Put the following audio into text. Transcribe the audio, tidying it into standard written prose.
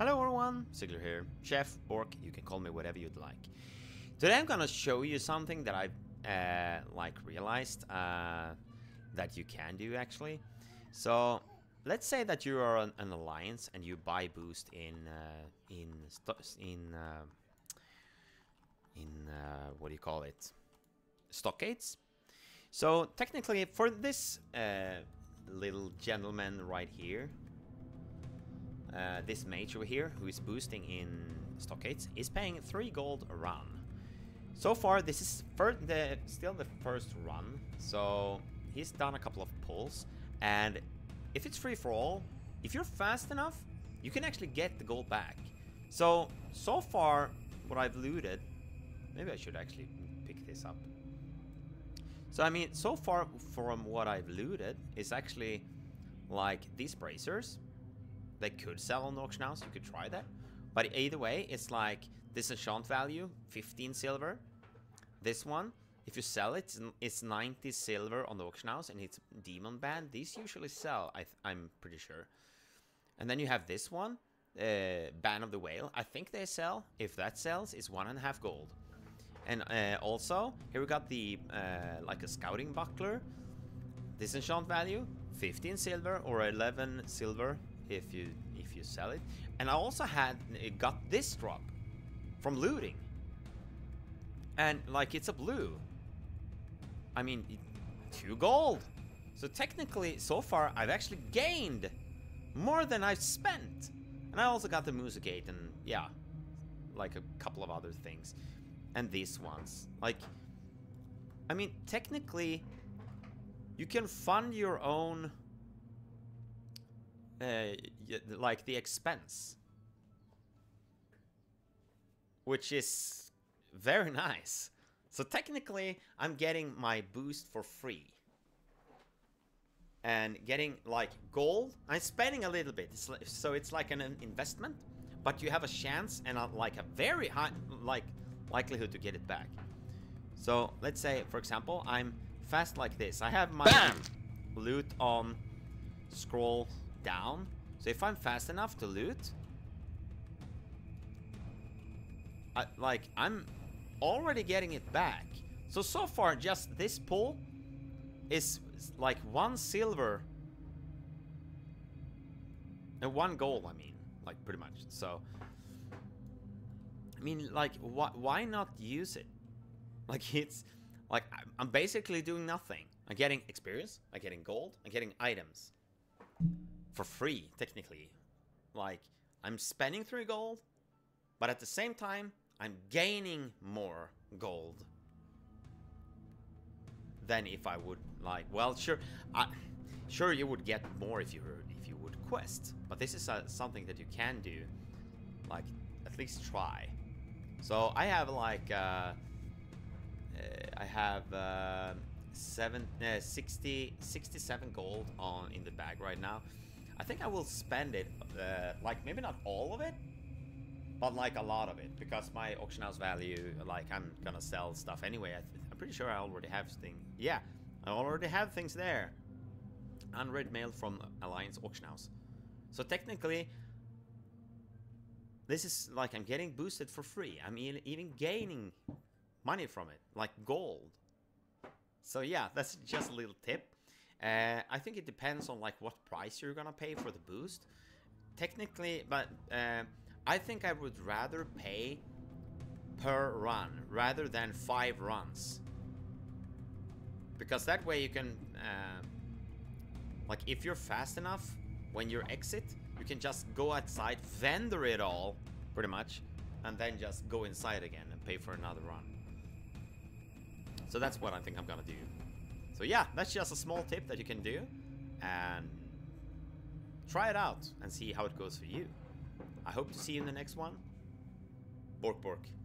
Hello everyone, Ziggler here, chef, orc, you can call me whatever you'd like. Today I'm gonna show you something that I've realized that you can do actually. So let's say that you are an alliance and you buy boost what do you call it, stockades. So technically for this little gentleman right here, this mage over here, who is boosting in stockades, is paying 3 gold a run. So far, this is still the first run, so he's done a couple of pulls, and if it's free for all, if you're fast enough, you can actually get the gold back. So far, what I've looted, maybe I should actually pick this up. So I mean, so far from what I've looted is actually like these bracers. They could sell on the auction house, you could try that. But either way, it's like this enchant value, 15 silver. This one, if you sell it, it's 90 silver on the auction house, and it's demon band. These usually sell, I'm pretty sure. And then you have this one, ban of the whale. I think they sell. If that sells, it's 1.5 gold. And also, here we got the like a scouting buckler. This enchant value, 15 silver or 11 silver. If you sell it. And I also got this drop from looting, and like it's a blue, I mean 2 gold. So technically so far I've actually gained more than I've spent, and I also got the Muzagate and yeah, like a couple of other things, and these ones, like I mean technically you can fund your own like the expense, which is very nice. So technically I'm getting my boost for free and getting like gold. I'm spending a little bit, so it's like an investment, but you have a chance and like a very high likelihood to get it back. So let's say for example I'm fast like this, I have my BAM! Loot on scroll down, so if I'm fast enough to loot, I'm already getting it back. So far just this pull is like 1 silver and 1 gold, I mean, like pretty much. So I mean, like why not use it? Like it's like I'm basically doing nothing. I'm getting experience, I'm getting gold, I'm getting items for free, technically. Like, I'm spending 3 gold, but at the same time, I'm gaining more gold than if I would, like, well, sure, sure you would get more if you would quest, but this is something that you can do, like, at least try. So I have, like, I have 67 gold in the bag right now. I think I will spend it, like maybe not all of it, but like a lot of it, because my auction house value, like I'm gonna sell stuff anyway. I'm pretty sure I already have things. Yeah, I already have things there. Unread mail from Alliance auction house. So technically, this is like I'm getting boosted for free. I'm even gaining money from it, like gold. So yeah, that's just a little tip. I think it depends on like what price you're gonna pay for the boost, technically, but I think I would rather pay per run rather than 5 runs, because that way you can like if you're fast enough when you exit, you can just go outside, vendor it all pretty much, and then just go inside again and pay for another run. So that's what I think I'm gonna do. So yeah, that's just a small tip that you can do, and try it out and see how it goes for you. I hope to see you in the next one. Bork bork.